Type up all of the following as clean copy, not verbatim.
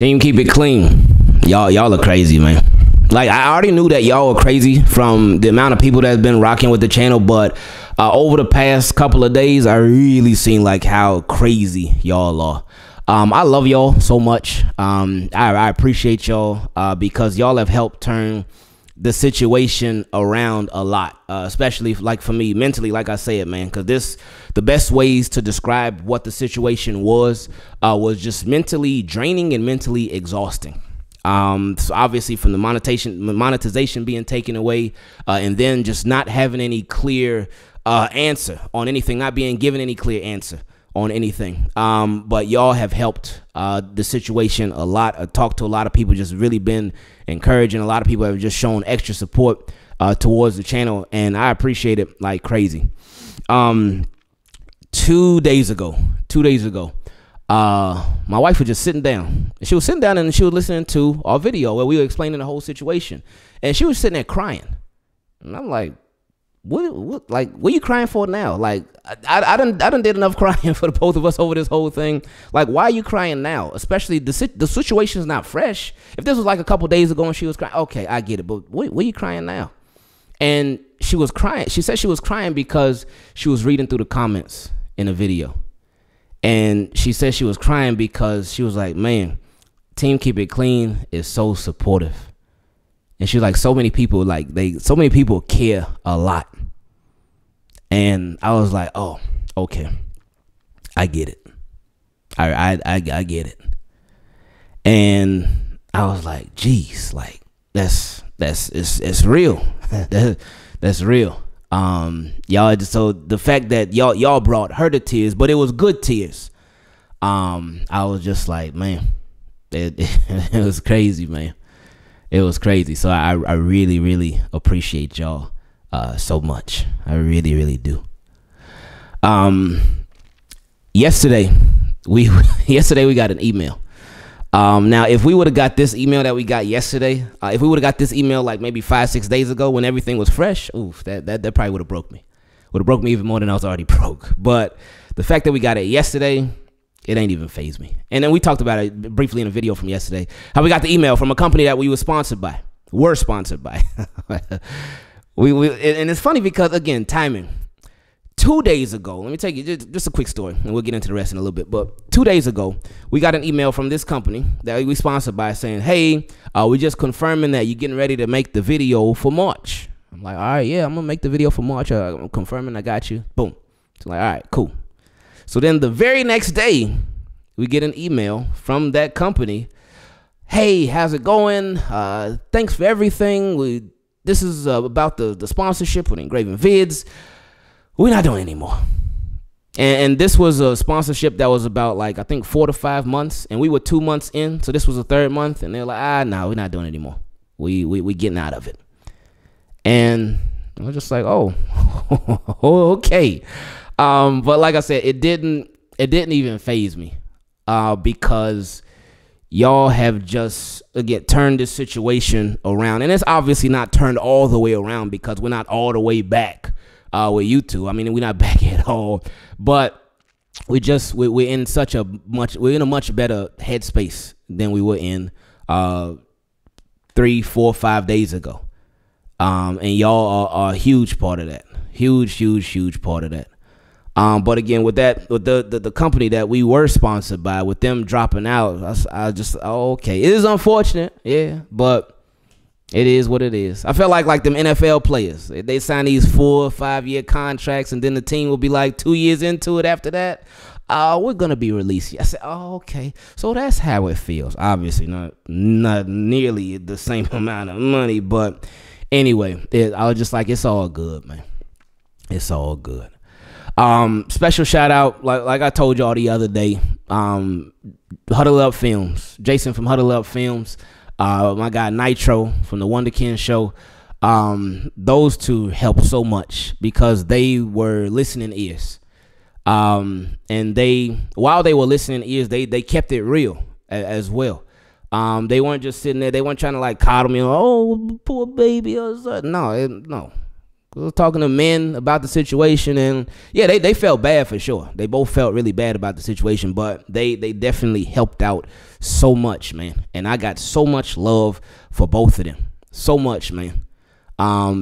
Team Keep It Clean. Y'all are crazy, man. Like, I already knew that y'all were crazy from the amount of people that's been rocking with the channel, but over the past couple of days, I really seen like how crazy y'all are. I love y'all so much. I appreciate y'all because y'all have helped turn the situation around a lot, especially like for me mentally, like I said, man, because the best ways to describe what the situation was just mentally draining and mentally exhausting. So obviously from the monetization being taken away, and then just not having any clear answer on anything, not being given any clear answer on anything. But y'all have helped the situation a lot. I talked to a lot of people, just really been encouraging. A lot of people have just shown extra support towards the channel, and I appreciate it like crazy. 2 days ago, my wife was just sitting down. She was sitting down and she was listening to our video where we were explaining the whole situation, and she was sitting there crying, and I'm like, what are you crying for now? Like, I done did enough crying for the both of us over this whole thing. Like, why are you crying now? Especially the situation's not fresh. If this was like a couple days ago and she was crying, okay, I get it. But what are you crying now? And she was crying. She said she was crying because she was reading through the comments in the video, and she said she was crying because she was like, man, Team Keep It Clean is so supportive. And she's like, so many people, like, so many people care a lot. And I was like, oh, okay, I get it. I get it. And I was like, geez, like, it's real. that's real. Y'all, so the fact that y'all brought her to tears, but it was good tears. I was just like, man, it was crazy, man. It was crazy. So I really, really appreciate y'all so much. I really, really do. Yesterday we got an email. Now, if we would have got this email that we got yesterday, if we would have got this email like maybe 5-6 days ago when everything was fresh, oof, that probably would have broke me. Would have broke me even more than I was already broke. But the fact that we got it yesterday, it ain't even phased me. And then we talked about it briefly in a video from yesterday, how we got the email from a company that we were sponsored by. And it's funny because, again, timing. 2 days ago, let me take you just a quick story, and we'll get into the rest in a little bit. But 2 days ago, we got an email from this company that we sponsored by saying, hey, we're just confirming that you're getting ready to make the video for March. I'm like, all right, yeah, I'm going to make the video for March. I'm confirming I got you. Boom. So like, all right, cool. So then the very next day, we get an email from that company. Hey, how's it going? Thanks for everything. This is about the sponsorship with IngravenVids. We're not doing it anymore. And this was a sponsorship that was about, like, I think 4 to 5 months, and we were 2 months in, so this was the third month, and they're like, no, we're not doing it anymore. We getting out of it. And I was just like, oh, okay. But like I said, it didn't even phase me, because y'all have just, again, turned this situation around. And it's obviously not turned all the way around because we're not all the way back, with you two. I mean, we're not back at all, but we're in such a much, we're in a much better headspace than we were in, 3, 4, 5 days ago. And y'all are a huge part of that. Huge part of that. But again, with the company that we were sponsored by, with them dropping out, I just, okay, it is unfortunate, yeah, but it is what it is. I felt like them NFL players, they sign these 4- or 5-year contracts, and then the team will be like 2 years into it after that, we're gonna be released. I said, oh, okay, so that's how it feels. Obviously, not nearly the same amount of money, but anyway, I was just like, it's all good, man. It's all good. Special shout out, like I told y'all the other day, Huddle Up Films, Jason from Huddle Up Films, my guy Nitro from the Wonder Kid show. Those two helped so much because they were listening ears, and while they were listening ears, they kept it real as well. They weren't just sitting there. They weren't trying to like coddle me. Oh, poor baby. Or something. No, We were talking to men about the situation, and yeah, they felt bad for sure. They both felt really bad about the situation, but they definitely helped out so much, man. And I got so much love for both of them. So much, man.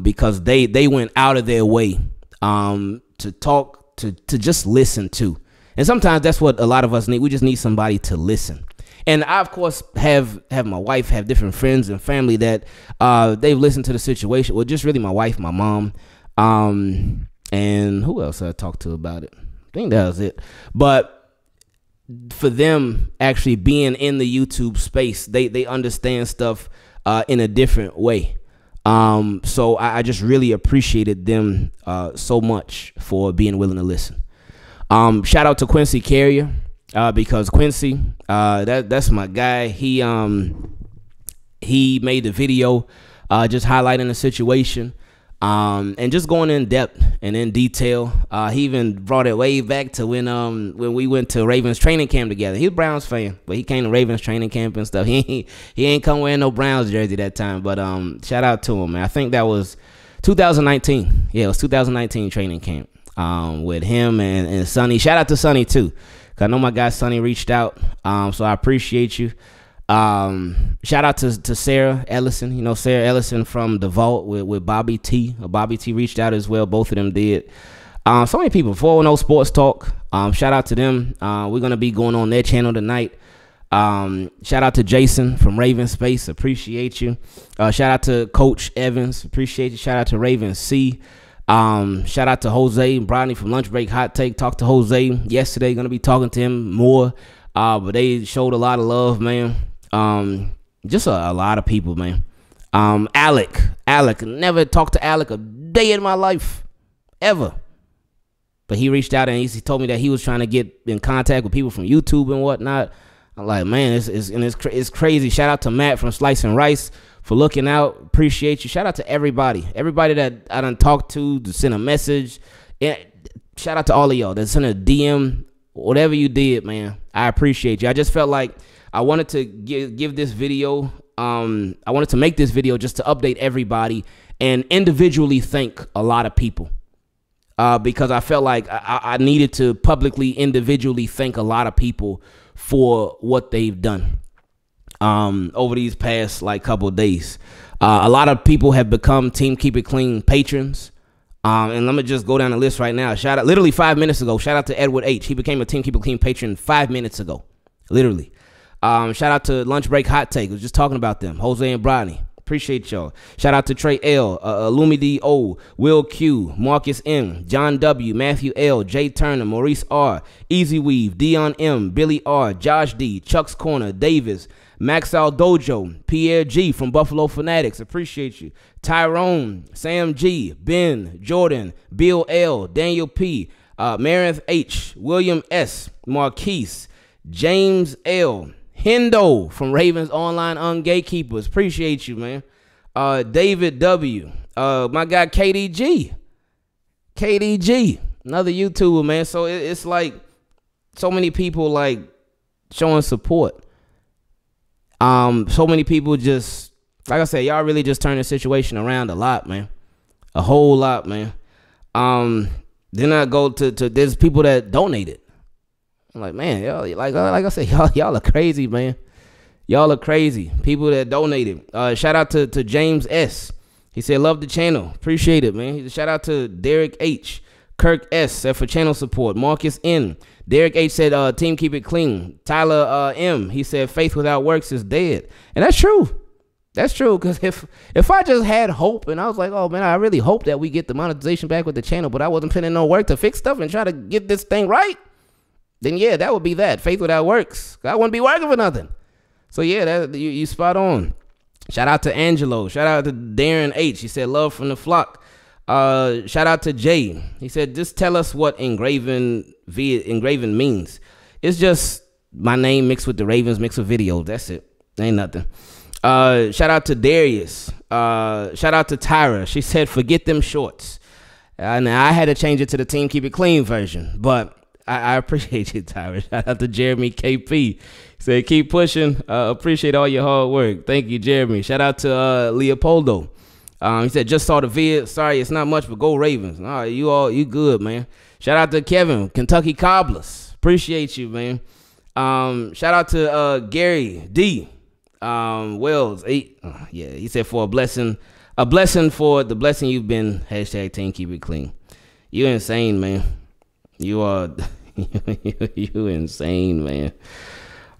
Because they went out of their way to talk, to just listen to. And sometimes that's what a lot of us need. We just need somebody to listen. And I, of course, have my wife, have different friends and family that they've listened to the situation. Well, just really my wife, my mom, and who else I talked to about it? I think that was it. But for them actually being in the YouTube space, they understand stuff in a different way. So I just really appreciated them so much for being willing to listen. Shout out to Quincy Carrier. Because Quincy, that's my guy. He made the video, just highlighting the situation, and just going in depth and in detail. He even brought it way back to when we went to Ravens training camp together. He's a Browns fan, but he came to Ravens training camp and stuff. He ain't come wearing no Browns jersey that time. But shout out to him, man. I think that was 2019. Yeah, it was 2019 training camp. With him and Sonny. Shout out to Sonny too. I know my guy Sonny reached out, so I appreciate you. Shout out to Sarah Ellison. You know, Sarah Ellison from The Vault with Bobby T. Bobby T reached out as well. Both of them did. So many people. 410 Sports Talk. Shout out to them. We're going to be going on their channel tonight. Shout out to Jason from Raven Space. Appreciate you. Shout out to Coach Evans. Appreciate you. Shout out to Raven C. Shout out to Jose and Brodney from Lunch Break Hot Take. Talked to Jose yesterday. Gonna be talking to him more. But they showed a lot of love, man. Just a lot of people, man. Alec. Never talked to Alec a day in my life, ever. But he reached out and he told me that he was trying to get in contact with people from YouTube and whatnot. I'm like, man, it's crazy. Shout out to Matt from Slice and Rice for looking out. Appreciate you. Shout out to everybody that I done talked to send a message. And shout out to all of y'all that sent a DM. Whatever you did, man, I appreciate you. I just felt like I wanted to give this video. I wanted to make this video just to update everybody and individually thank a lot of people. Because I felt like I needed to publicly, individually thank a lot of people for what they've done. Over these past couple of days, a lot of people have become Team Keep It Clean patrons. And let me just go down the list right now. Shout out, literally 5 minutes ago. Shout out to Edward H. He became a Team Keep It Clean patron 5 minutes ago, literally. Shout out to Lunch Break Hot Take. I was just talking about them. Jose and Brodney. Appreciate y'all. Shout out to Trey L, Lumi D O, Will Q, Marcus M, John W, Matthew L, Jay Turner, Maurice R, Easy Weave, Dion M, Billy R, Josh D, Chuck's Corner, Davis, Max Al Dojo, Pierre G from Buffalo Fanatics. Appreciate you. Tyrone, Sam G, Ben, Jordan, Bill L, Daniel P, Meredith H, William S, Marquise, James L, Hendo from Ravens Online Ungatekeepers. Appreciate you, man. David W. My guy KDG. KDG. Another YouTuber, man. So it's like so many people showing support. So many people just, like I said, y'all really just turned the situation around a lot, man. A whole lot, man. Then I go to there's people that donated. I'm like, man, y'all, like I said, y'all are crazy, man. Y'all are crazy. People that donated. Shout out to James S. He said, love the channel. Appreciate it, man. Shout out to Derek H. Kirk S. said for channel support. Marcus N. Derek H. said, Team Keep It Clean. Tyler M. He said, faith without works is dead. And that's true. That's true, because if I just had hope and I was like, oh, man, I really hope that we get the monetization back with the channel, but I wasn't putting in no work to fix stuff and try to get this thing right, then yeah, that would be that. Faith without works. I wouldn't be working for nothing. So yeah, you spot on. Shout out to Angelo. Shout out to Darren H. He said, love from the flock. Shout out to Jay. He said, just tell us what Engraven means. It's just my name mixed with the Ravens, mixed with videos. That's it. Ain't nothing. Shout out to Darius. Shout out to Tyra. She said, forget them shorts. And I had to change it to the Team Keep It Clean version, but I appreciate you, Tyra. Shout out to Jeremy KP. He said, keep pushing. Appreciate all your hard work. Thank you, Jeremy. Shout out to Leopoldo. He said, just saw the vid. Sorry, it's not much, but go Ravens. All right, you good, man. Shout out to Kevin, Kentucky Cobblers. Appreciate you, man. Shout out to Gary D. Wells 8. Yeah, he said for a blessing for the blessing you've been. Hashtag Team Keep It Clean. You insane, man. You are you insane, man.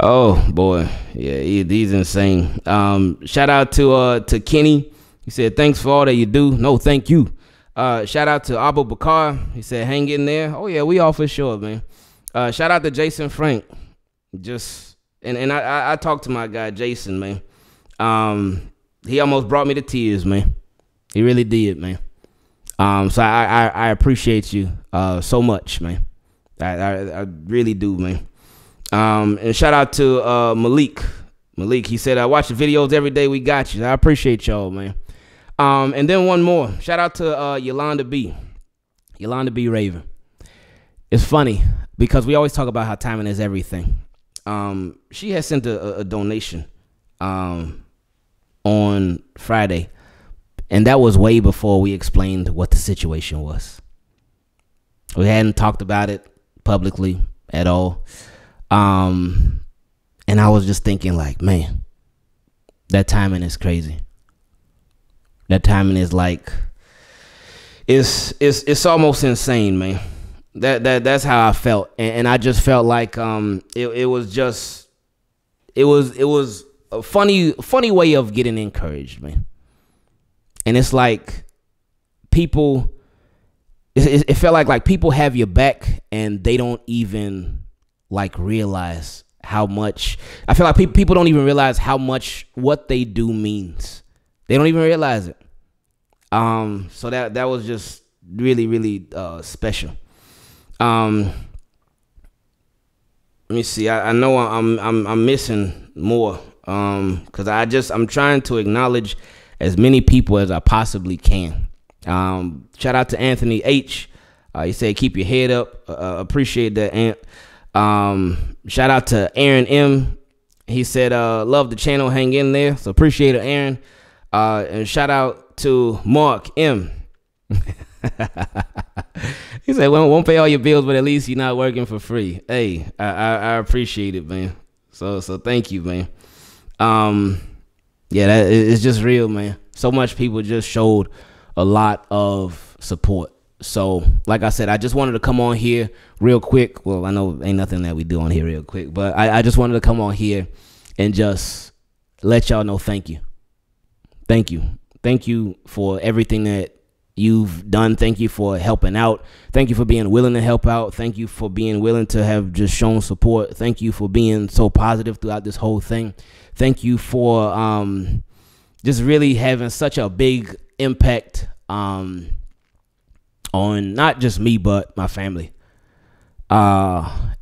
Oh boy, yeah, he's insane. Shout out to Kenny. He said thanks for all that you do. No, thank you. Shout out to Abu Bakar. He said hang in there. Oh yeah, we all for sure, man. Shout out to Jason Frank. Just and I talked to my guy Jason, man. He almost brought me to tears, man. He really did, man. So I appreciate you so much, man. I really do, man. And shout out to Malik. He said, I watch the videos every day. We got you. I appreciate y'all, man. And then one more. Shout out to Yolanda B. Yolanda B. Raven. It's funny because we always talk about how timing is everything. She has sent a donation on Friday, and that was way before we explained what the situation was. We hadn't talked about it publicly at all. And I was just thinking like, man, that timing is crazy. That timing is like, it's almost insane, man. That's how I felt. And I just felt like, it was just, it was a funny way of getting encouraged, man. And it's like people, it felt like people have your back and they don't even like realize how much. I feel like people don't even realize how much what they do means. They don't even realize it. So that was just really, really special. Let me see. I know I'm missing more because I'm trying to acknowledge as many people as I possibly can. Shout out to Anthony H. He said, keep your head up. Appreciate that, Ant. Shout out to Aaron M. He said, love the channel. Hang in there. So appreciate it, Aaron. And shout out to Mark M. He said, well, won't pay all your bills, but at least you're not working for free. Hey, I appreciate it, man. So thank you, man. Yeah, it's just real, man. So much people just showed a lot of support. So, like I said, I just wanted to come on here real quick. Well, I know ain't nothing that we do on here real quick, but I just wanted to come on here and just let y'all know thank you. Thank you. Thank you for everything that you've done. Thank you for helping out. Thank you for being willing to help out. Thank you for being willing to have just shown support. Thank you for being so positive throughout this whole thing. Thank you for just really having such a big impact on not just me, but my family. And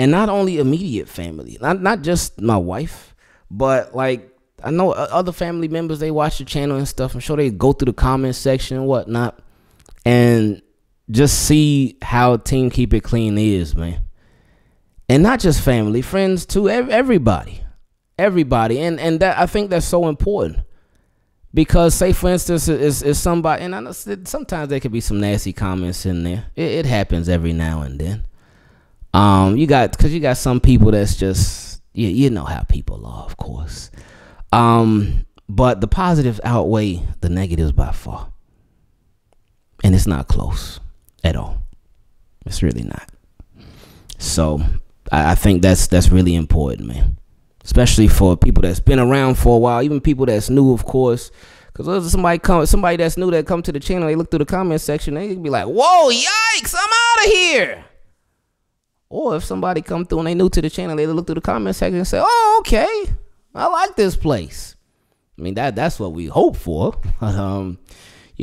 not only immediate family, not just my wife, but like I know other family members, they watch the channel and stuff. I'm sure they go through the comment section and whatnot and just see how Team Keep It Clean is, man. And not just family, friends too, everybody. And that, I think that's so important. Because, say, for instance, it's somebody, and I know sometimes there could be some nasty comments in there. It happens every now and then. You got some people that's just, you know how people are, of course. But the positives outweigh the negatives by far. And it's not close at all. It's really not. So I think that's really important, man. Especially for people that's been around for a while, even people that's new, of course. Because somebody that's new that come to the channel, they look through the comment section, they be like, whoa, yikes, I'm out of here. Or if somebody come through and they new to the channel, they look through the comment section and say, oh, okay, I like this place. I mean, that's what we hope for. You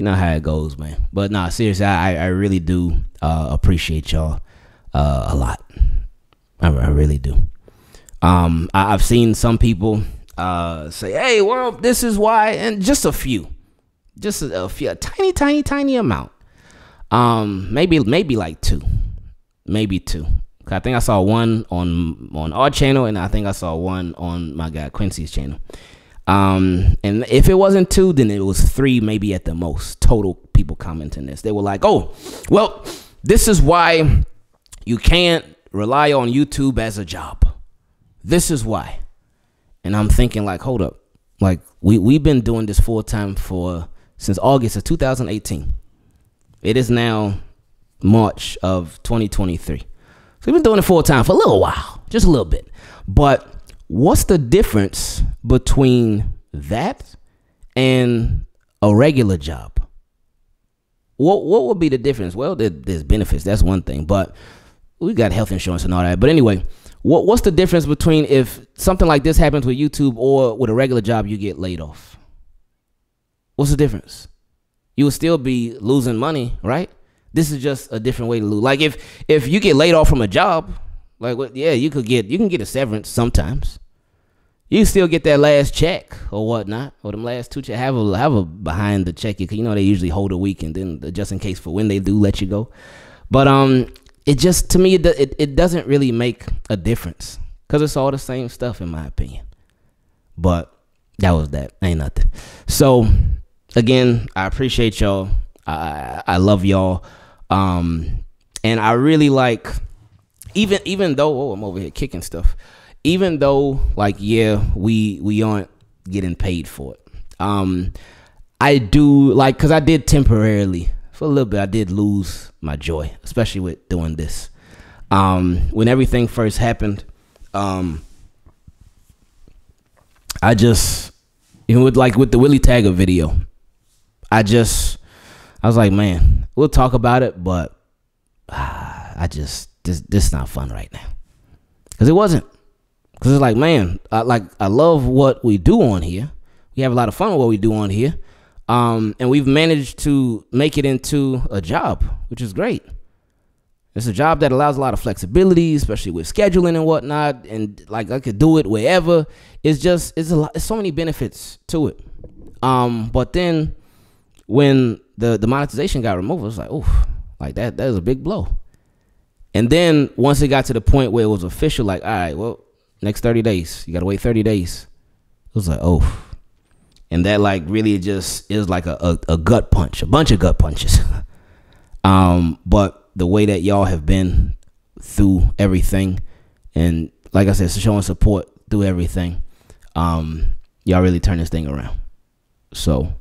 know how it goes, man. But nah, seriously, I really do appreciate y'all a lot. I really do. I've seen some people say, hey, well, this is why, and just a few, a tiny amount. Maybe like two, maybe two. I think I saw one on our channel, and I think I saw one on my guy Quincy's channel. And if it wasn't two, then it was three, maybe at the most, total people commenting this. They were like, oh, well, this is why you can't rely on YouTube as a job. This is why. And I'm thinking, like, hold up. Like, we've been doing this full time since August of 2018. It is now March of 2023. So we've been doing it full time for a little while, just a little bit. But what's the difference between that and a regular job? What would be the difference? Well, there's benefits. That's one thing. But we got health insurance and all that. But anyway, what's the difference between if something like this happens with YouTube or with a regular job, you get laid off? What's the difference? You would still be losing money, right? This is just a different way to lose. Like if you get laid off from a job, like, well, yeah, you can get a severance sometimes. You still get that last check or whatnot, or them last two checks. Have a behind the check, because you know they usually hold a week and then just in case for when they do let you go. But it just, to me, it doesn't really make a difference, because it's all the same stuff in my opinion. But that was that. Ain't nothing. So again, I appreciate y'all. I love y'all. And I really like, even though, oh, I'm over here kicking stuff. Even though, like, yeah, we aren't getting paid for it. I do, like, because I did temporarily, for a little bit, I did lose my joy, especially with doing this. When everything first happened, I just, even with the Willie Tagger video, I was like, man, we'll talk about it, but I just, this is not fun right now. Because it wasn't. Because it's like, man, I love what we do on here. We have a lot of fun with what we do on here. And we've managed to make it into a job, which is great. It's a job that allows a lot of flexibility, especially with scheduling and whatnot. And like, I could do it wherever. It's just, it's so many benefits to it. But then when the monetization got removed, it was like, oof, like that was a big blow. And then once it got to the point where it was official, like, all right, well, next 30 days. You got to wait 30 days. It was like, oh. And that, like, really just is like a gut punch, a bunch of gut punches. But the way that y'all have been through everything, and like I said, showing support through everything, y'all really turned this thing around. So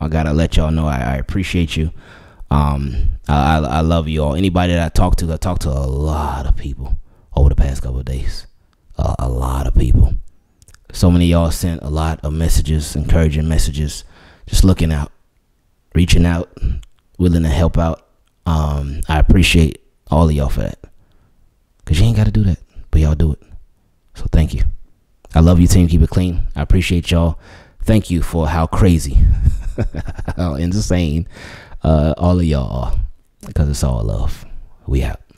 I got to let y'all know I appreciate you. I love you all. Anybody that I talked to a lot of people over the past couple of days. A lot of people. So many of y'all sent a lot of messages, encouraging messages, just looking out, reaching out, willing to help out. I appreciate all of y'all for that, because you ain't got to do that, but y'all do it. So thank you. I love you, Team Keep It Clean. I appreciate y'all. Thank you for how crazy, how insane all of y'all are, because it's all love. We out.